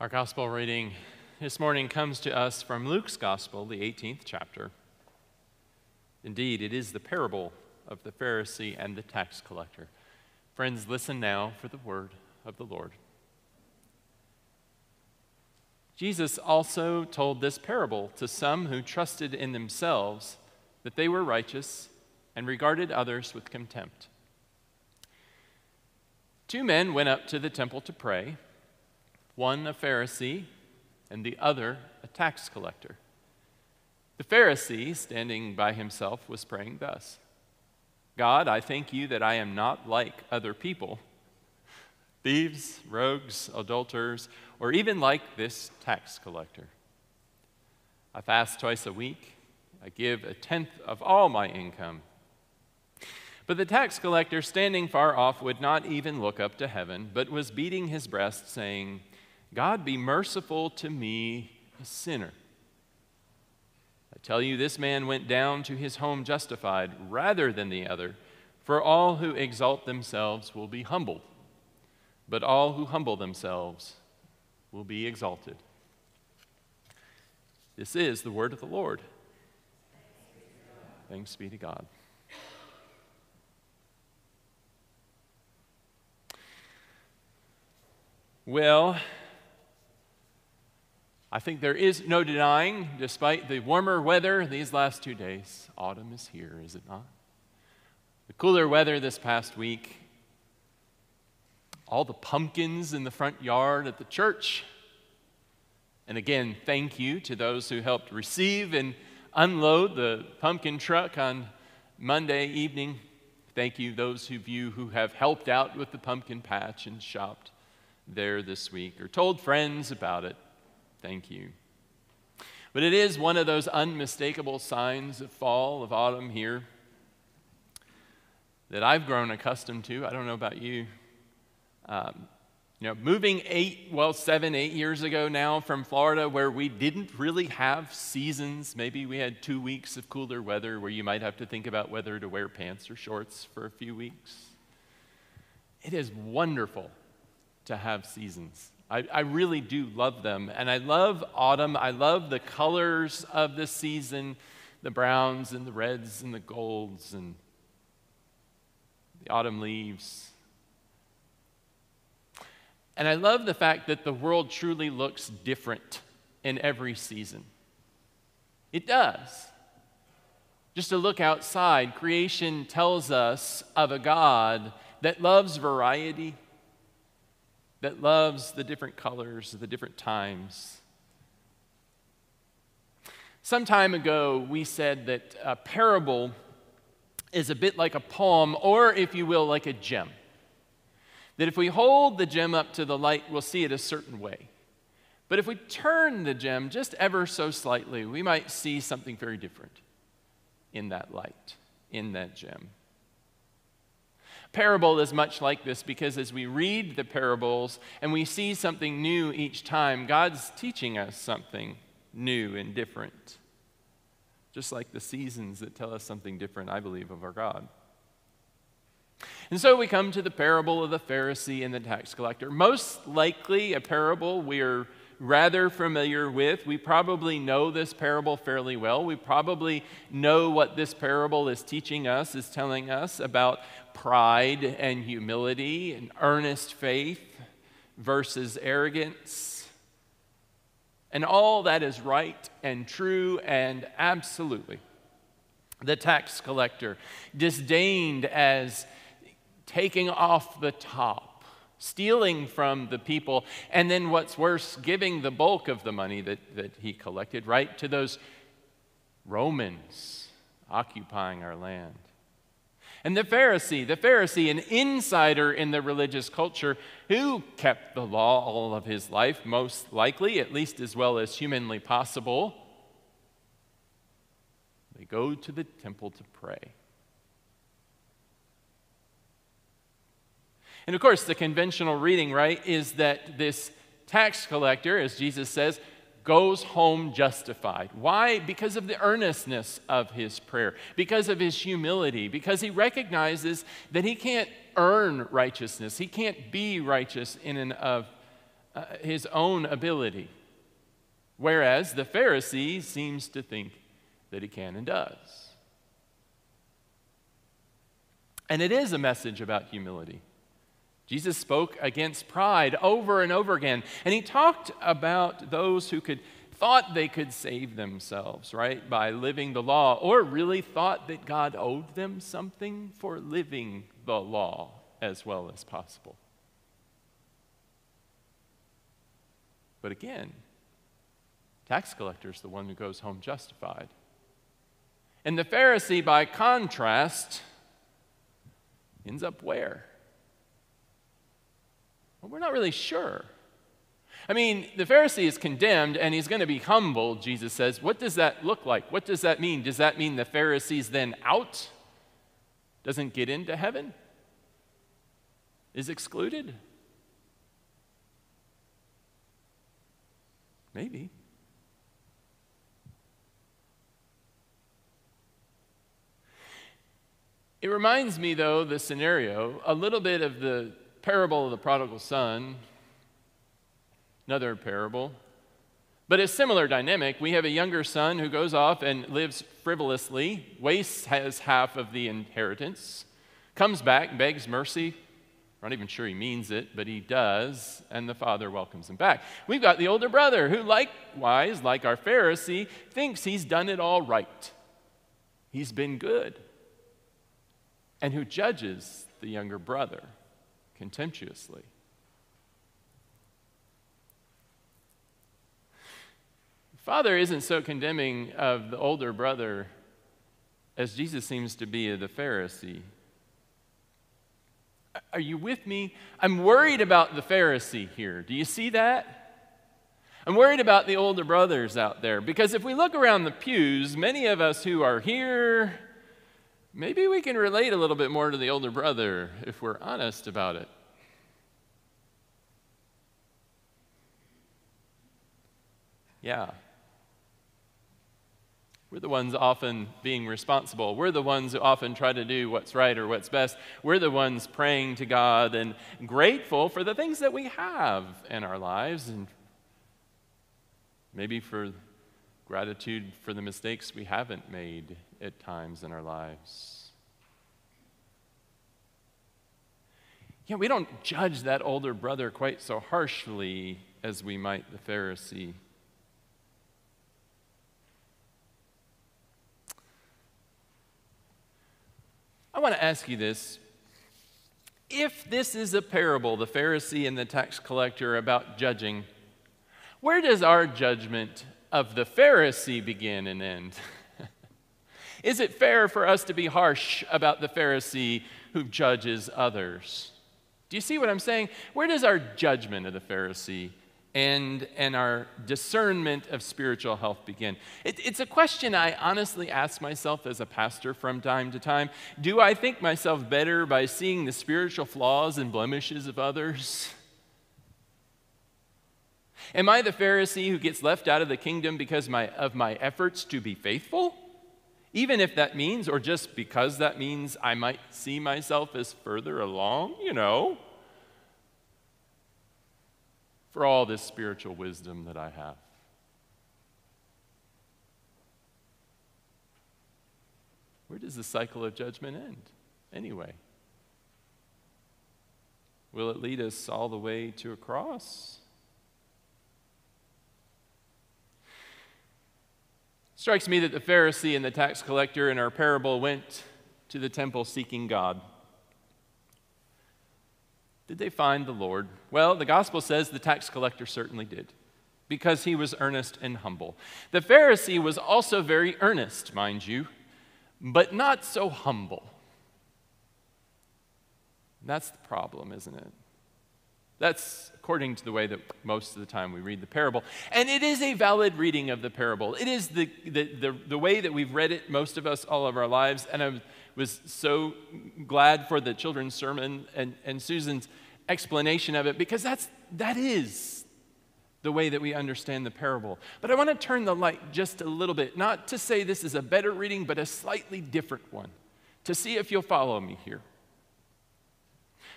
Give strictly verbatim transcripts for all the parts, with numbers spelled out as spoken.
Our gospel reading this morning comes to us from Luke's gospel, the eighteenth chapter. Indeed, it is the parable of the Pharisee and the tax collector. Friends, listen now for the word of the Lord. Jesus also told this parable to some who trusted in themselves that they were righteous and regarded others with contempt. Two men went up to the temple to pray, one a Pharisee and the other a tax collector. The Pharisee, standing by himself, was praying thus, "God, I thank you that I am not like other people, thieves, rogues, adulterers, or even like this tax collector. I fast twice a week. I give a tenth of all my income." But the tax collector, standing far off, would not even look up to heaven, but was beating his breast, saying, "God, be merciful to me, a sinner." I tell you, this man went down to his home justified rather than the other, for all who exalt themselves will be humbled, but all who humble themselves will be exalted. This is the word of the Lord. Thanks be to God. Well, I think there is no denying, despite the warmer weather these last two days, autumn is here, is it not? The cooler weather this past week, all the pumpkins in the front yard at the church, and again, thank you to those who helped receive and unload the pumpkin truck on Monday evening. Thank you, those of you who have helped out with the pumpkin patch and shopped there this week or told friends about it. Thank you. But it is one of those unmistakable signs of fall, of autumn here, that I've grown accustomed to. I don't know about you. Um, you know, moving eight, well, seven, eight years ago now from Florida, where we didn't really have seasons. Maybe we had two weeks of cooler weather where you might have to think about whether to wear pants or shorts for a few weeks. It is wonderful to have seasons. I, I really do love them, and I love autumn. I love the colors of the season, the browns and the reds and the golds and the autumn leaves. And I love the fact that the world truly looks different in every season. It does. Just to look outside, creation tells us of a God that loves variety, that loves the different colors, the different times. Some time ago, we said that a parable is a bit like a poem, or if you will, like a gem. That if we hold the gem up to the light, we'll see it a certain way. But if we turn the gem just ever so slightly, we might see something very different in that light, in that gem. Parable is much like this because as we read the parables and we see something new each time, God's teaching us something new and different. Just like the seasons that tell us something different, I believe, of our God. And so we come to the parable of the Pharisee and the tax collector. Most likely a parable we are rather familiar with. We probably know this parable fairly well. We probably know what this parable is teaching us, is telling us about pride and humility and earnest faith versus arrogance. And all that is right and true and absolutely. The tax collector, disdained as taking off the top, stealing from the people, and then what's worse, giving the bulk of the money that, that he collected, right, to those Romans occupying our land. And the Pharisee, the Pharisee, an insider in the religious culture, who kept the law all of his life, most likely, at least as well as humanly possible. They go to the temple to pray. And of course, the conventional reading, right, is that this tax collector, as Jesus says, goes home justified. Why? Because of the earnestness of his prayer, because of his humility, because he recognizes that he can't earn righteousness. He can't be righteous in and of uh, his own ability, whereas the Pharisee seems to think that he can and does. And it is a message about humility. Jesus spoke against pride over and over again, and he talked about those who could thought they could save themselves, right, by living the law, or really thought that God owed them something for living the law as well as possible. But again, tax collector is the one who goes home justified. And the Pharisee, by contrast, ends up where? Well, we're not really sure. I mean, the Pharisee is condemned and he's going to be humbled, Jesus says. What does that look like? What does that mean? Does that mean the Pharisee's then out? Doesn't get into heaven? Is excluded? Maybe. It reminds me, though, the scenario, a little bit of the parable of the prodigal son, another parable, but a similar dynamic. We have a younger son who goes off and lives frivolously, wastes his half of the inheritance, comes back, begs mercy. We're not even sure he means it, but he does, and the father welcomes him back. We've got the older brother who, likewise, like our Pharisee, thinks he's done it all right. He's been good. And who judges the younger brother contemptuously. The father isn't so condemning of the older brother as Jesus seems to be of the Pharisee. Are you with me? I'm worried about the Pharisee here. Do you see that? I'm worried about the older brothers out there, because if we look around the pews, many of us who are here, maybe we can relate a little bit more to the older brother if we're honest about it. Yeah. We're the ones often being responsible. We're the ones who often try to do what's right or what's best. We're the ones praying to God and grateful for the things that we have in our lives, and maybe for gratitude for the mistakes we haven't made at times in our lives. Yeah, we don't judge that older brother quite so harshly as we might the Pharisee. I want to ask you this. If this is a parable, the Pharisee and the tax collector, about judging, where does our judgment of the Pharisee begin and end? Is it fair for us to be harsh about the Pharisee who judges others? Do you see what I'm saying? Where does our judgment of the Pharisee end and our discernment of spiritual health begin? It, it's a question I honestly ask myself as a pastor from time to time. Do I think myself better by seeing the spiritual flaws and blemishes of others? Am I the Pharisee who gets left out of the kingdom because my, of my efforts to be faithful? Even if that means, or just because that means, I might see myself as further along, you know, for all this spiritual wisdom that I have. Where does the cycle of judgment end, anyway? Will it lead us all the way to a cross? Strikes me that the Pharisee and the tax collector in our parable went to the temple seeking God. Did they find the Lord? Well, the gospel says the tax collector certainly did, because he was earnest and humble. The Pharisee was also very earnest, mind you, but not so humble. That's the problem, isn't it? That's according to the way that most of the time we read the parable. And it is a valid reading of the parable. It is the, the, the, the way that we've read it, most of us, all of our lives. And I was so glad for the children's sermon and, and Susan's explanation of it, because that's, that is the way that we understand the parable. But I want to turn the light just a little bit, not to say this is a better reading, but a slightly different one, to see if you'll follow me here.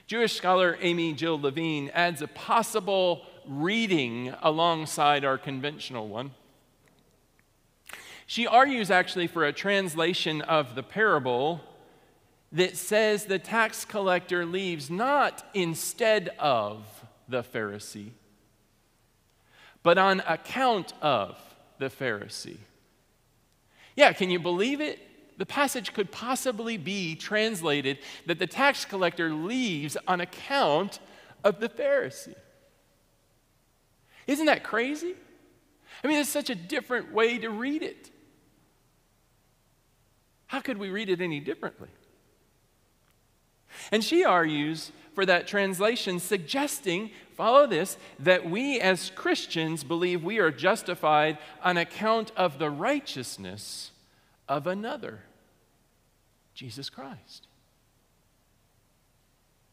Jewish scholar Amy Jill Levine adds a possible reading alongside our conventional one. She argues actually for a translation of the parable that says the tax collector leaves not instead of the Pharisee, but on account of the Pharisee. Yeah, can you believe it? The passage could possibly be translated that the tax collector leaves on account of the Pharisee. Isn't that crazy? I mean, it's such a different way to read it. How could we read it any differently? And she argues for that translation, suggesting, follow this, that we as Christians believe we are justified on account of the righteousness of another, Jesus Christ.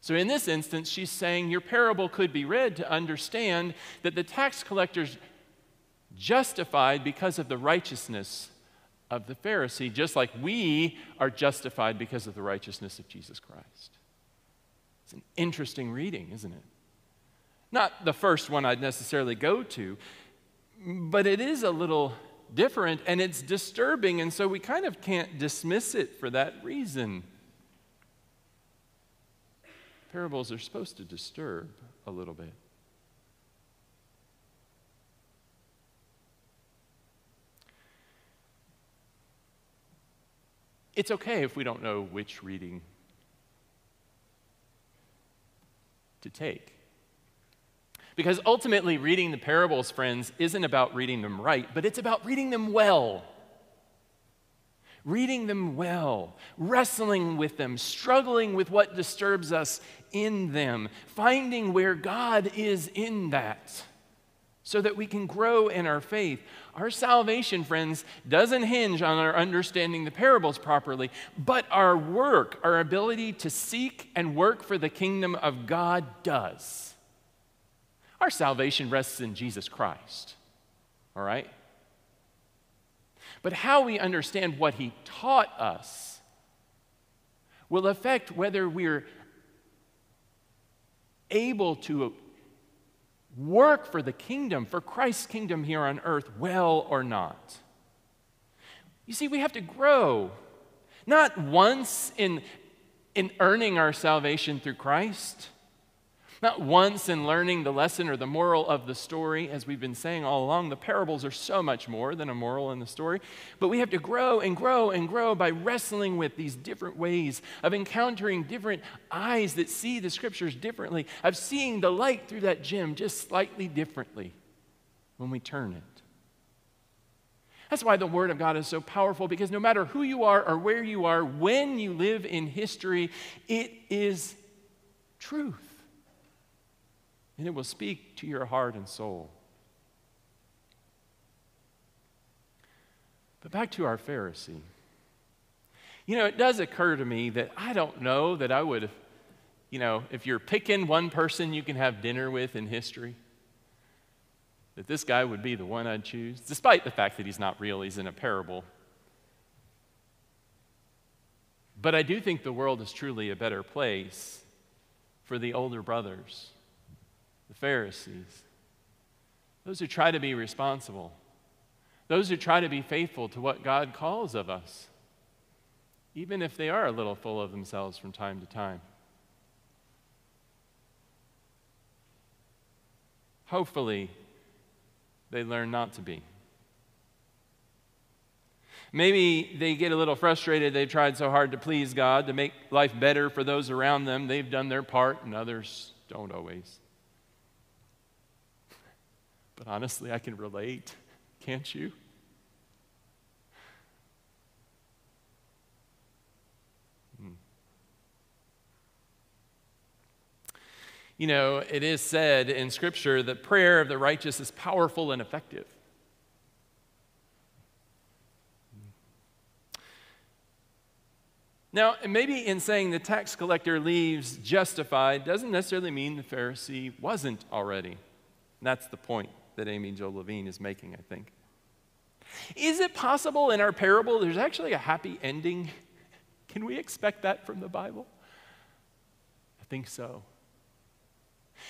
So in this instance, she's saying your parable could be read to understand that the tax collector's justified because of the righteousness of the Pharisee, just like we are justified because of the righteousness of Jesus Christ. It's an interesting reading, isn't it? Not the first one I'd necessarily go to, but it is a little different and it's disturbing, and so we kind of can't dismiss it for that reason. Parables are supposed to disturb a little bit. It's okay if we don't know which reading to take. Because ultimately, reading the parables, friends, isn't about reading them right, but it's about reading them well. Reading them well, wrestling with them, struggling with what disturbs us in them, finding where God is in that, so that we can grow in our faith. Our salvation, friends, doesn't hinge on our understanding the parables properly, but our work, our ability to seek and work for the kingdom of God does. Our salvation rests in Jesus Christ, all right? But how we understand what he taught us will affect whether we're able to work for the kingdom, for Christ's kingdom here on earth, well or not. You see, we have to grow, not once in, in earning our salvation through Christ, not once in learning the lesson or the moral of the story. As we've been saying all along, the parables are so much more than a moral in the story, but we have to grow and grow and grow by wrestling with these different ways of encountering different eyes that see the scriptures differently, of seeing the light through that gem just slightly differently when we turn it. That's why the Word of God is so powerful, because no matter who you are or where you are, when you live in history, it is truth. And it will speak to your heart and soul. But back to our Pharisee. You know, it does occur to me that I don't know that I would, you know, if you're picking one person you can have dinner with in history, that this guy would be the one I'd choose, despite the fact that he's not real, he's in a parable. But I do think the world is truly a better place for the older brothers, the Pharisees, those who try to be responsible, those who try to be faithful to what God calls of us, even if they are a little full of themselves from time to time. Hopefully, they learn not to be. Maybe they get a little frustrated. They've tried so hard to please God, to make life better for those around them. They've done their part, and others don't always. But honestly, I can relate, can't you? Hmm. You know, it is said in Scripture that prayer of the righteous is powerful and effective. Now, maybe in saying the tax collector leaves justified doesn't necessarily mean the Pharisee wasn't already. That's the point that Amy Jill Levine is making, I think. Is it possible in our parable there's actually a happy ending? Can we expect that from the Bible? I think so.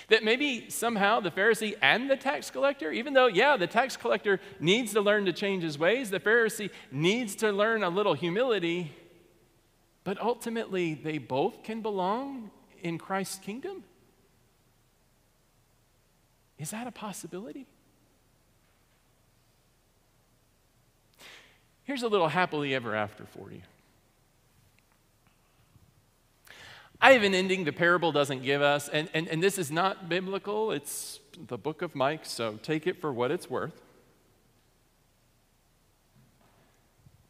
That maybe somehow the Pharisee and the tax collector, even though, yeah, the tax collector needs to learn to change his ways, the Pharisee needs to learn a little humility, but ultimately they both can belong in Christ's kingdom? Is that a possibility? Here's a little happily ever after for you. I have an ending the parable doesn't give us, and, and, and this is not biblical. It's the book of Mike, so take it for what it's worth.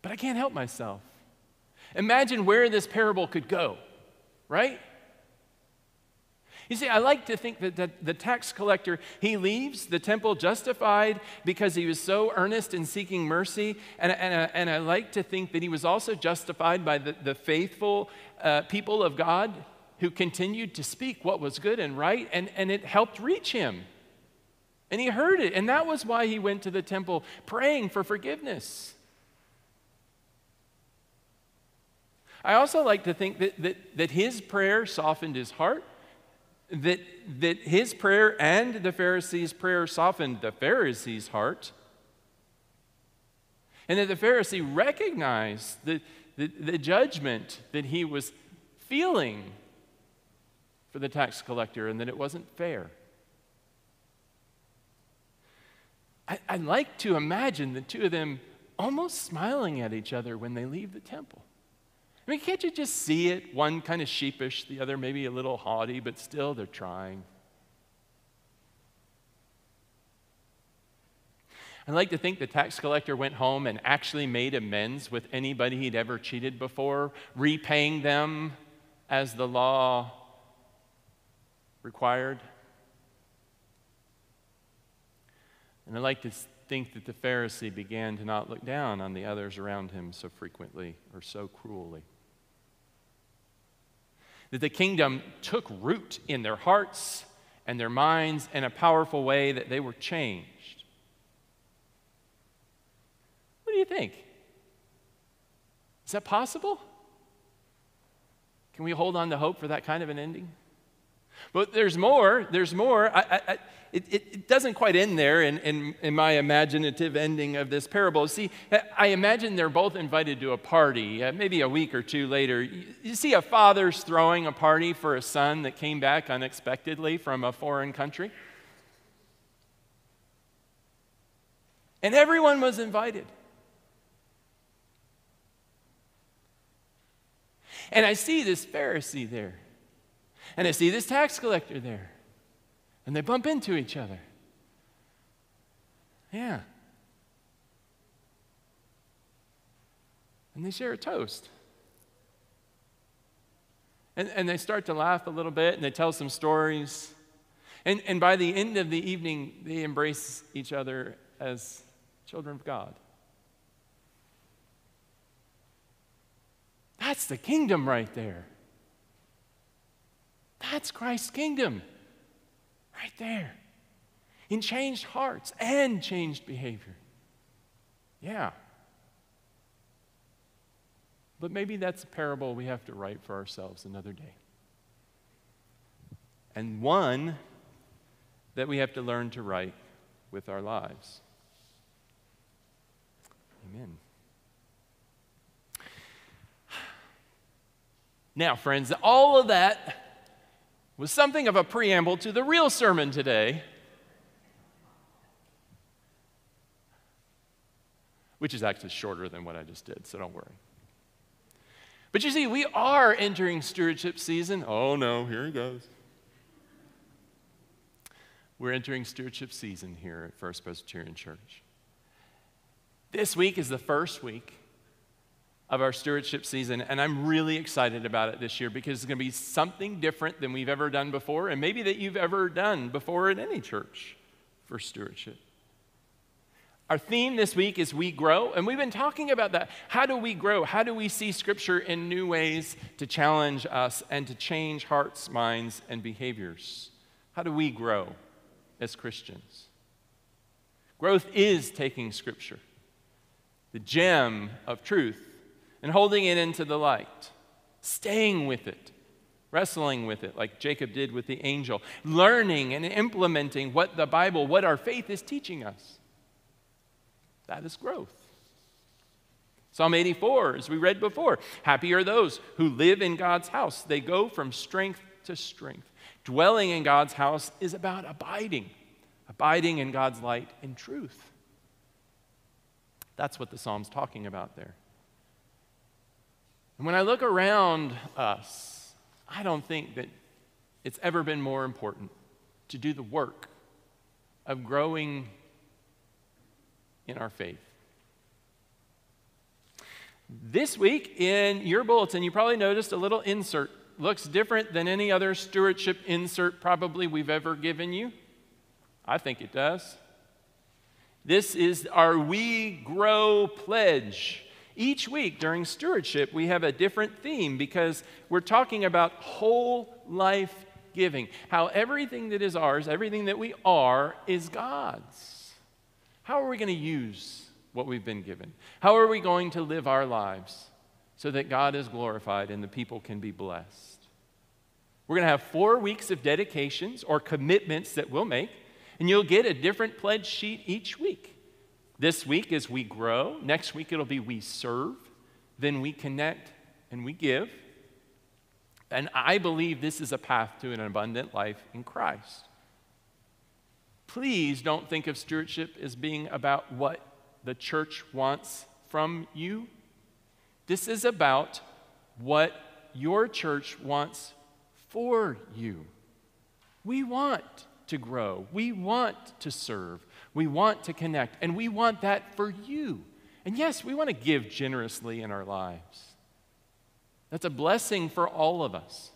But I can't help myself. Imagine where this parable could go, right? You see, I like to think that the, the tax collector, he leaves the temple justified because he was so earnest in seeking mercy. And, and, and, I, and I like to think that he was also justified by the, the faithful uh, people of God who continued to speak what was good and right, and, and it helped reach him. And he heard it, and that was why he went to the temple praying for forgiveness. I also like to think that, that, that his prayer softened his heart, that, that his prayer and the Pharisee's prayer softened the Pharisee's heart, and that the Pharisee recognized the, the, the judgment that he was feeling for the tax collector and that it wasn't fair. I, I like to imagine the two of them almost smiling at each other when they leave the temple. I mean, can't you just see it? One kind of sheepish, the other maybe a little haughty, but still they're trying. I like to think the tax collector went home and actually made amends with anybody he'd ever cheated before, repaying them as the law required. And I like to think that the Pharisee began to not look down on the others around him so frequently or so cruelly. That the kingdom took root in their hearts and their minds in a powerful way, that they were changed. What do you think? Is that possible? Can we hold on to hope for that kind of an ending? But there's more, there's more. I, I, I, it, it doesn't quite end there in, in, in my imaginative ending of this parable. See, I imagine they're both invited to a party, uh, maybe a week or two later. You, you see a father's throwing a party for a son that came back unexpectedly from a foreign country. And everyone was invited. And I see this Pharisee there. And I see this tax collector there. And they bump into each other. Yeah. And they share a toast. And, and they start to laugh a little bit, and they tell some stories. And, and by the end of the evening, they embrace each other as children of God. That's the kingdom right there. That's Christ's kingdom right there, in changed hearts and changed behavior. Yeah. But maybe that's a parable we have to write for ourselves another day. And one that we have to learn to write with our lives. Amen. Now, friends, all of that was something of a preamble to the real sermon today, which is actually shorter than what I just did, so don't worry. But you see, we are entering stewardship season. Oh no, here he goes. We're entering stewardship season here at First Presbyterian Church. This week is the first week of our stewardship season, and I'm really excited about it this year because it's going to be something different than we've ever done before, and maybe that you've ever done before in any church for stewardship. Our theme this week is We Grow, and we've been talking about that. How do we grow? How do we see Scripture in new ways to challenge us and to change hearts, minds, and behaviors? How do we grow as Christians? Growth is taking Scripture, the gem of truth, and holding it into the light, staying with it, wrestling with it like Jacob did with the angel, learning and implementing what the Bible, what our faith is teaching us. That is growth. Psalm eighty-four, as we read before, happy are those who live in God's house. They go from strength to strength. Dwelling in God's house is about abiding, abiding in God's light and truth. That's what the Psalm's talking about there. And when I look around us, I don't think that it's ever been more important to do the work of growing in our faith. This week in your bulletin, you probably noticed a little insert. Looks different than any other stewardship insert probably we've ever given you. I think it does. This is our We Grow Pledge. Each week during stewardship, we have a different theme because we're talking about whole life giving. How everything that is ours, everything that we are, is God's. How are we going to use what we've been given? How are we going to live our lives so that God is glorified and the people can be blessed? We're going to have four weeks of dedications or commitments that we'll make, and you'll get a different pledge sheet each week. This week is We Grow. Next week it'll be We Serve. Then We Connect and We Give. And I believe this is a path to an abundant life in Christ. Please don't think of stewardship as being about what the church wants from you. This is about what your church wants for you. We want to grow. We want to serve. We want to connect. And we want that for you. And yes, we want to give generously in our lives. That's a blessing for all of us.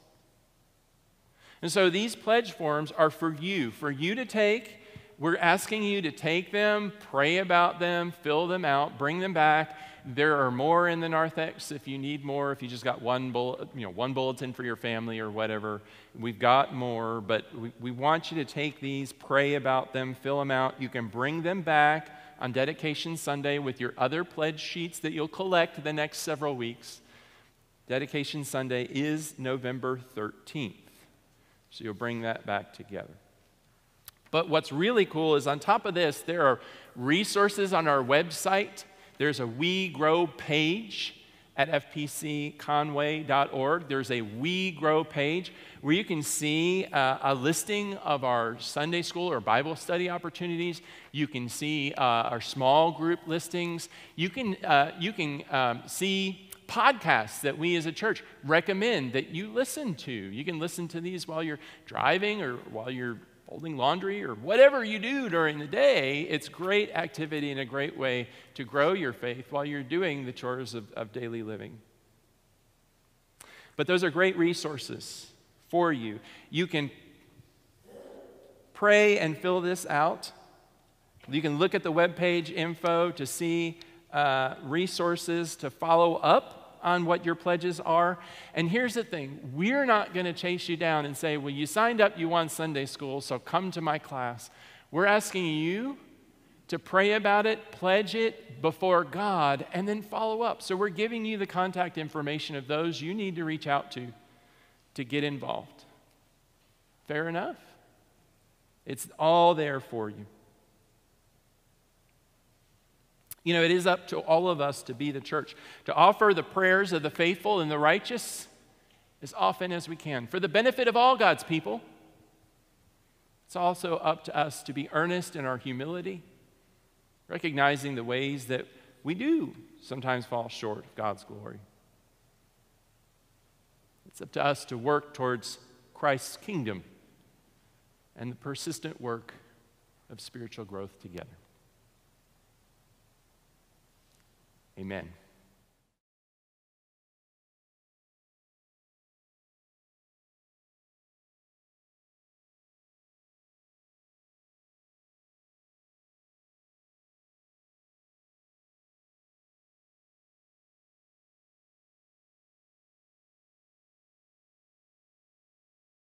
And so these pledge forms are for you, for you to take. We're asking you to take them, pray about them, fill them out, bring them back. There are more in the narthex if you need more, if you just got one bullet, you know, one bulletin for your family or whatever. We've got more, but we, we want you to take these, pray about them, fill them out. You can bring them back on Dedication Sunday with your other pledge sheets that you'll collect the next several weeks. Dedication Sunday is November thirteenth, so you'll bring that back together. But what's really cool is on top of this, there are resources on our website. There's a We Grow page at f p c conway dot org. There's a We Grow page where you can see uh, a listing of our Sunday school or Bible study opportunities. You can see uh, our small group listings. You can, uh, you can um, see podcasts that we as a church recommend that you listen to. You can listen to these while you're driving or while you're folding laundry or whatever you do during the day. It's great activity and a great way to grow your faith while you're doing the chores of, of daily living. But those are great resources for you. You can pray and fill this out. You can look at the webpage info to see uh, resources to follow up on what your pledges are. And here's the thing, we're not going to chase you down and say, well, you signed up, you want Sunday school, so come to my class. We're asking you to pray about it, pledge it before God, and then follow up. So we're giving you the contact information of those you need to reach out to to get involved. Fair enough. It's all there for you. You know, it is up to all of us to be the church, to offer the prayers of the faithful and the righteous as often as we can for the benefit of all God's people. It's also up to us to be earnest in our humility, recognizing the ways that we do sometimes fall short of God's glory. It's up to us to work towards Christ's kingdom and the persistent work of spiritual growth together. Amen.